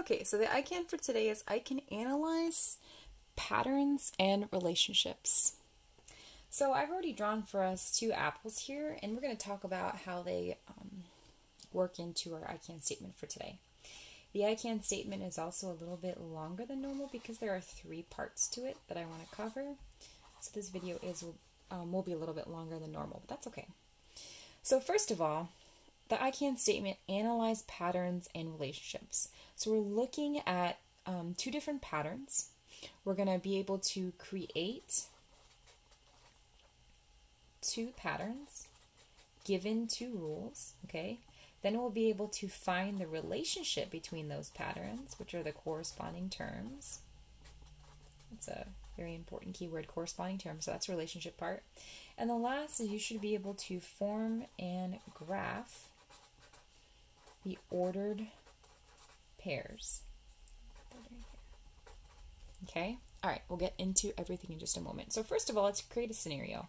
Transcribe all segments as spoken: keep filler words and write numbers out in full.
Okay, so the I can for today is I can analyze patterns and relationships. So I've already drawn for us two apples here, and we're going to talk about how they um, work into our I can statement for today. The I can statement is also a little bit longer than normal because there are three parts to it that I want to cover. So this video is um, will be a little bit longer than normal, but that's okay. So first of all, the I can statement analyze patterns and relationships. So we're looking at um, two different patterns. We're going to be able to create two patterns given two rules, okay? Then we'll be able to find the relationship between those patterns, which are the corresponding terms. That's a very important keyword, corresponding terms, so that's the relationship part. And the last is you should be able to form and graph the ordered pairs. Okay, all right, we'll get into everything in just a moment. So first of all, let's create a scenario.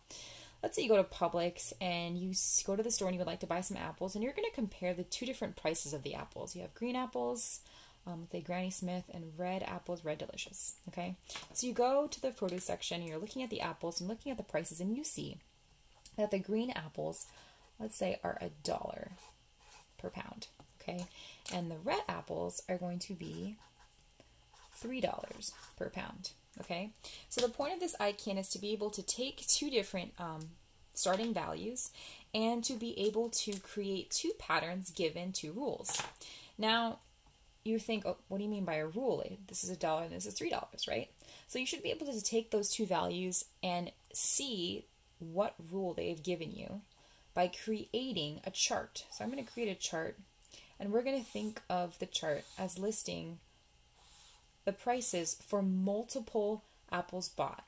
Let's say you go to Publix and you go to the store and you would like to buy some apples, and you're going to compare the two different prices of the apples. You have green apples, um, the Granny Smith, and red apples, Red Delicious, okay? So you go to the produce section and you're looking at the apples and looking at the prices, and you see that the green apples, let's say, are a dollar per pound, okay? And the red apples are going to be three dollars per pound. Okay, so the point of this I can is to be able to take two different um, starting values and to be able to create two patterns given two rules. Now, you think, oh, what do you mean by a rule? This is a dollar and this is three dollars, right? So you should be able to take those two values and see what rule they have given you by creating a chart. So I'm going to create a chart, and we're going to think of the chart as listing the prices for multiple apples bought,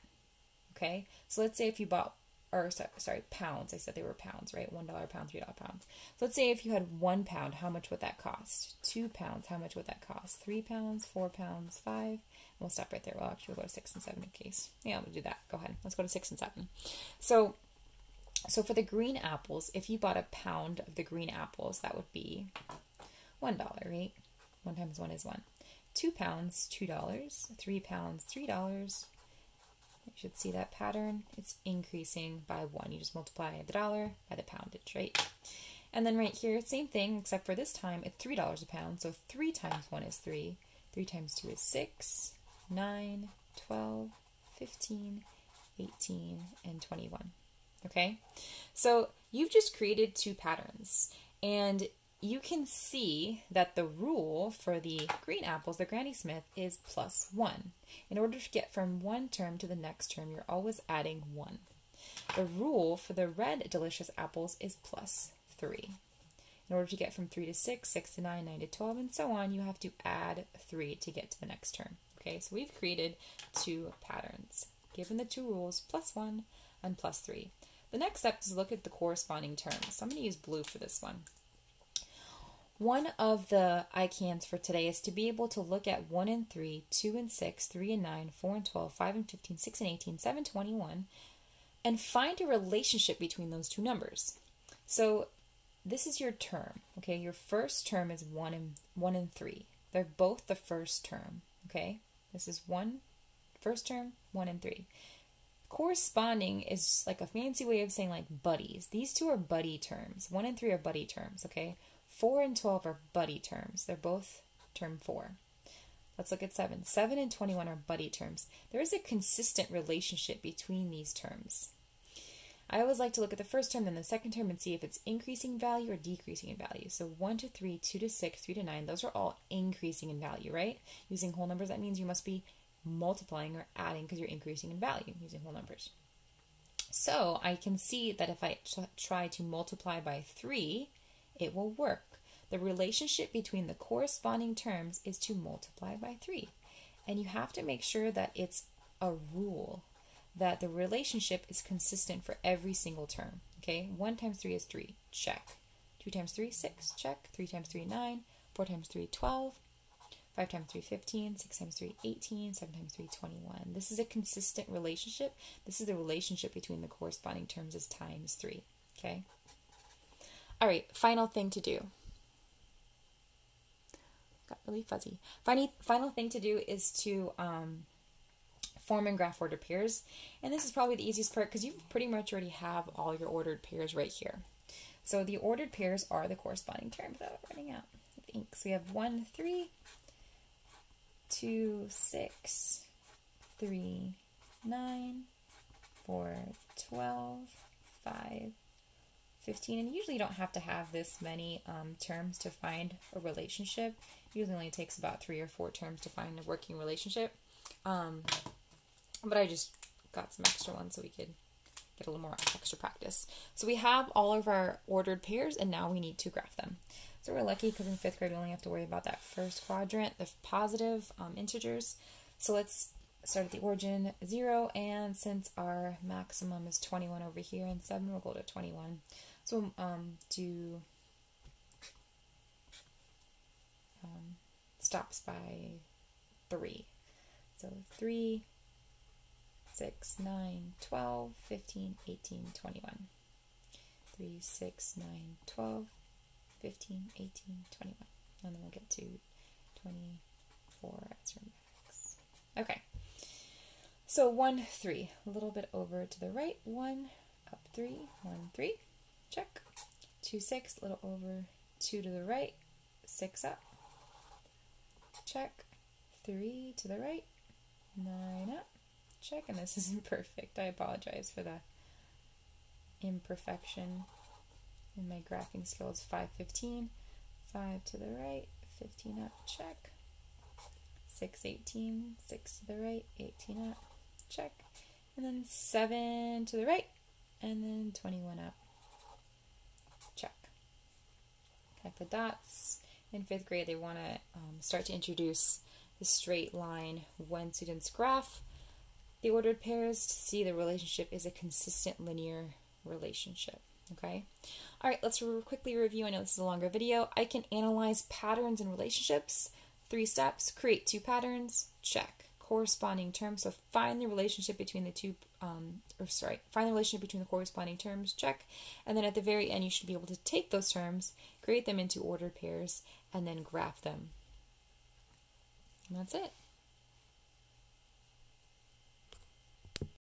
okay? So let's say if you bought, or sorry, pounds, I said they were pounds, right? One dollar a pound, three dollar a pound. So let's say if you had one pound, how much would that cost? Two pounds, how much would that cost? Three pounds, four pounds, five. We'll stop right there. Well, actually, we'll go to six and seven in case. Yeah, we'll do that. Go ahead. Let's go to six and seven. So, so for the green apples, if you bought a pound of the green apples, that would be one dollar, right? One times one is one. Two pounds, two dollars, three pounds, three dollars. You should see that pattern. It's increasing by one. You just multiply the dollar by the poundage, right? And then right here, same thing, except for this time, it's three dollars a pound. So three times one is three. Three times two is six, nine, twelve, fifteen, eighteen, and twenty-one. Okay? So you've just created two patterns, and you can see that the rule for the green apples, the Granny Smith, is plus one. In order to get from one term to the next term, you're always adding one. The rule for the Red Delicious apples is plus three. In order to get from three to six, six to nine, nine to twelve, and so on, you have to add three to get to the next term. Okay, so we've created two patterns, given the two rules, plus one and plus three. The next step is look at the corresponding terms. So I'm going to use blue for this one. One of the I cans for today is to be able to look at one and three, two and six, three and nine, four and twelve, five and fifteen, six and eighteen, seven and twenty-one, and find a relationship between those two numbers. So this is your term, okay? Your first term is one and one and three. They're both the first term, okay? This is one, first term, one and three. Corresponding is like a fancy way of saying like buddies. These two are buddy terms. One and three are buddy terms, okay? four and twelve are buddy terms. They're both term four. Let's look at seven. seven and twenty-one are buddy terms. There is a consistent relationship between these terms. I always like to look at the first term, then the second term, and see if it's increasing value or decreasing in value. So one to three, two to six, three to nine, those are all increasing in value, right? Using whole numbers, that means you must be multiplying or adding because you're increasing in value using whole numbers. So I can see that if I try to multiply by three, it will work. The relationship between the corresponding terms is to multiply by three. And you have to make sure that it's a rule, that the relationship is consistent for every single term. Okay, one times three is three, check. Two times three, six, check. Three times three, nine. Four times three, twelve. Five times three, fifteen. Six times three, eighteen. Seven times three, twenty-one. This is a consistent relationship. This is the relationship between the corresponding terms is times three, okay? All right, final thing to do. Got really fuzzy. Final, final thing to do is to um, form and graph ordered pairs. And this is probably the easiest part because you pretty much already have all your ordered pairs right here. So the ordered pairs are the corresponding terms that we're running out of ink. So we have one, three, two, six, three, nine, four, twelve, five, fifteen. And usually you don't have to have this many um, terms to find a relationship. Usually only takes about three or four terms to find a working relationship. Um, but I just got some extra ones so we could get a little more extra practice. So we have all of our ordered pairs and now we need to graph them. So we're lucky because in fifth grade we only have to worry about that first quadrant, the positive um, integers. So let's start at the origin, zero, and since our maximum is twenty-one over here and seven, we'll go to twenty-one. So um, do um, stops by three. So three, six, nine, twelve, fifteen, eighteen, twenty-one. three, six, nine, twelve, fifteen, eighteen, twenty-one. And then we'll get to twenty-four as our max. Okay. So one, three. A little bit over to the right. one, up three. one, three. Check. two, six. A little over two to the right. six up. Check. three to the right. nine up. Check, and this isn't perfect. I apologize for the imperfection in my graphing skills. Five, fifteen, five to the right, fifteen up, check. Six, eighteen, six to the right, eighteen up, check. And then seven to the right, and then twenty-one up, check. Connect the dots. In fifth grade, they want to um, start to introduce the straight line when students graph the ordered pairs to see the relationship is a consistent linear relationship, okay? All right, let's re quickly review. I know this is a longer video. I can analyze patterns and relationships. Three steps, create two patterns, check. Corresponding terms, so find the relationship between the two, um, or sorry, find the relationship between the corresponding terms, check. And then at the very end, you should be able to take those terms, create them into ordered pairs, and then graph them. And that's it.